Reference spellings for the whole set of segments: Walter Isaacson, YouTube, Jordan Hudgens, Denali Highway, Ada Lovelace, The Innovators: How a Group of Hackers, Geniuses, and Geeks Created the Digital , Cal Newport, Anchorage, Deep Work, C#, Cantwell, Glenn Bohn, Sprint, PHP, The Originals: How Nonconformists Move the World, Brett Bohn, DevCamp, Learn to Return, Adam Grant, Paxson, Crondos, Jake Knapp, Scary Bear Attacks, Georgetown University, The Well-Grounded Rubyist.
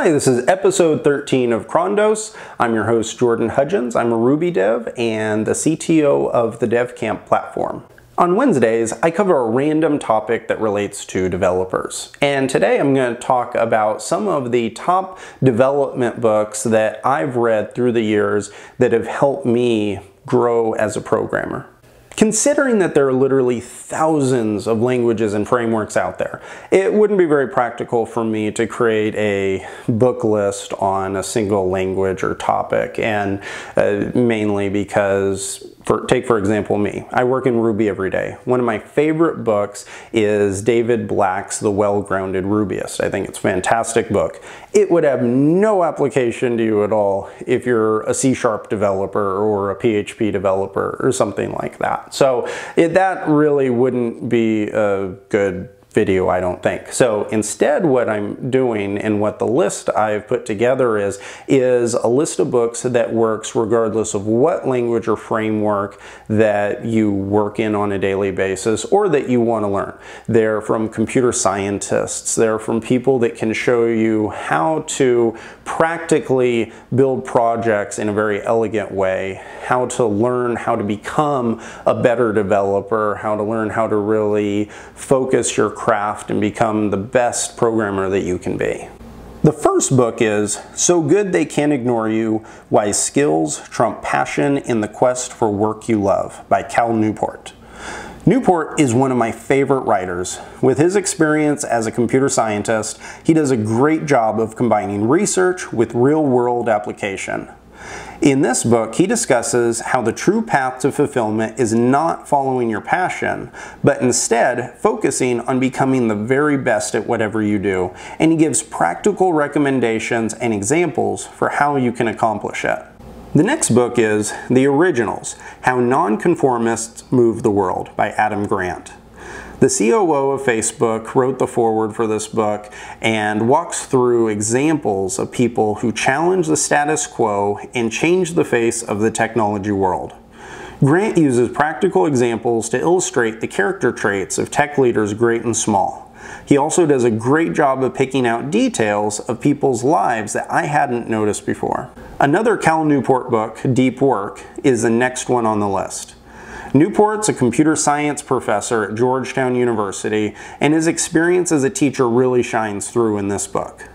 Hi, this is episode 13 of Crondos. I'm your host, Jordan Hudgens. I'm a Ruby dev and the CTO of the DevCamp platform. On Wednesdays, I cover a random topic that relates to developers. And today I'm going to talk about some of the top development books that I've read through the years that have helped me grow as a programmer. Considering that there are literally thousands of languages and frameworks out there, it wouldn't be very practical for me to create a book list on a single language or topic, and mainly because, take for example me. I work in Ruby every day. One of my favorite books is David Black's The Well-Grounded Rubyist. I think it's a fantastic book. It would have no application to you at all if you're a C# developer or a PHP developer or something like that. So that really wouldn't be a good video, I don't think. So instead, what I'm doing and what the list I've put together is a list of books that works regardless of what language or framework that you work in on a daily basis or that you want to learn. They're from computer scientists. They're from people that can show you how to practically build projects in a very elegant way, how to learn how to become a better developer, how to learn how to really focus your craft and become the best programmer that you can be. The first book is So Good They Can't Ignore You, Why Skills Trump Passion in the Quest for Work You Love by Cal Newport. Newport is one of my favorite writers. With his experience as a computer scientist, he does a great job of combining research with real-world application. In this book, he discusses how the true path to fulfillment is not following your passion, but instead focusing on becoming the very best at whatever you do, and he gives practical recommendations and examples for how you can accomplish it. The next book is The Originals: How Nonconformists Move the World by Adam Grant. The COO of Facebook wrote the foreword for this book and walks through examples of people who challenge the status quo and change the face of the technology world. Grant uses practical examples to illustrate the character traits of tech leaders, great and small. He also does a great job of picking out details of people's lives that I hadn't noticed before. Another Cal Newport book, Deep Work, is the next one on the list. Newport's a computer science professor at Georgetown University, and his experience as a teacher really shines through in this book.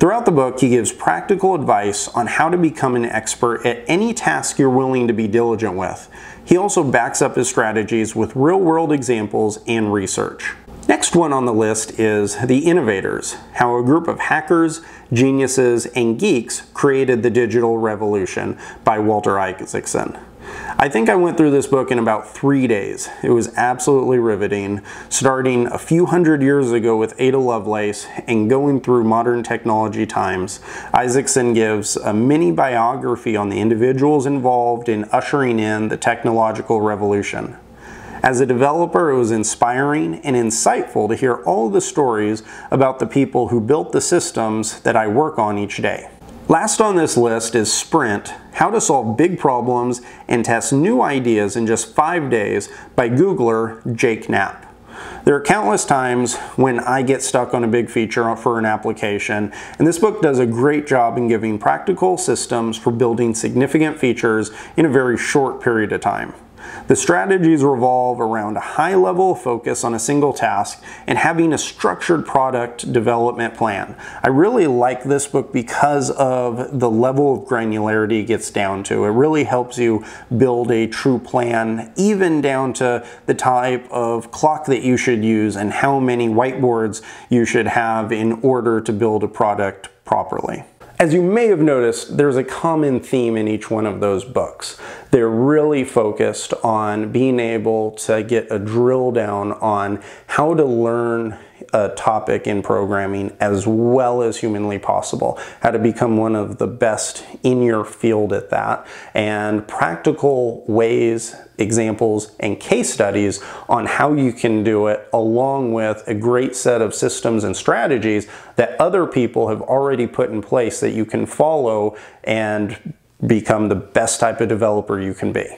Throughout the book, he gives practical advice on how to become an expert at any task you're willing to be diligent with. He also backs up his strategies with real-world examples and research. Next one on the list is The Innovators: How a Group of Hackers, Geniuses, and Geeks Created the Digital Revolution by Walter Isaacson. I think I went through this book in about 3 days. It was absolutely riveting, starting a few hundred years ago with Ada Lovelace and going through modern technology times. Isaacson gives a mini biography on the individuals involved in ushering in the technological revolution. As a developer, it was inspiring and insightful to hear all the stories about the people who built the systems that I work on each day. Last on this list is Sprint: How to Solve Big Problems and Test New Ideas in Just 5 Days by Googler Jake Knapp. There are countless times when I get stuck on a big feature for an application, and this book does a great job in giving practical systems for building significant features in a very short period of time. The strategies revolve around a high-level focus on a single task and having a structured product development plan. I really like this book because of the level of granularity it gets down to. It really helps you build a true plan, even down to the type of clock that you should use and how many whiteboards you should have in order to build a product properly. As you may have noticed, there's a common theme in each one of those books. They're really focused on being able to get a drill down on how to learn a topic in programming as well as humanly possible, how to become one of the best in your field at that, and practical ways, examples, and case studies on how you can do it, along with a great set of systems and strategies that other people have already put in place that you can follow and become the best type of developer you can be.